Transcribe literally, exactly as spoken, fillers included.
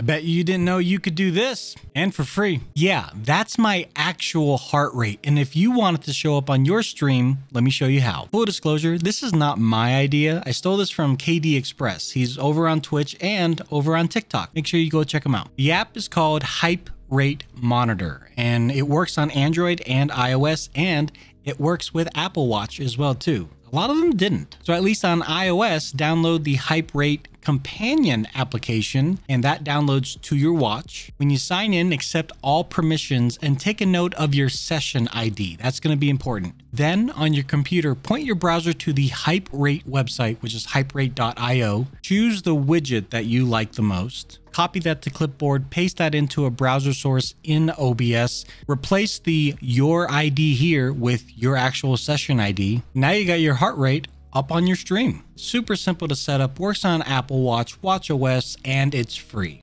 I bet you didn't know you could do this, and for free. Yeah, that's my actual heart rate. And if you want it to show up on your stream, let me show you how. Full disclosure, this is not my idea. I stole this from K D Express. He's over on Twitch and over on TikTok. Make sure you go check him out. The app is called HypeRate Monitor, and it works on Android and iOS, and it works with Apple Watch as well too. A lot of them didn't. So at least on iOS, download the HypeRate companion application, and that downloads to your watch. When you sign in, accept all permissions and take a note of your session I D. That's going to be important. Then on your computer, point your browser to the HypeRate website, which is HypeRate dot i o. Choose the widget that you like the most. Copy that to clipboard, paste that into a browser source in O B S, replace the your I D here with your actual session I D. Now you got your heart rate up on your stream. Super simple to set up, works on Apple Watch, watchOS, and it's free.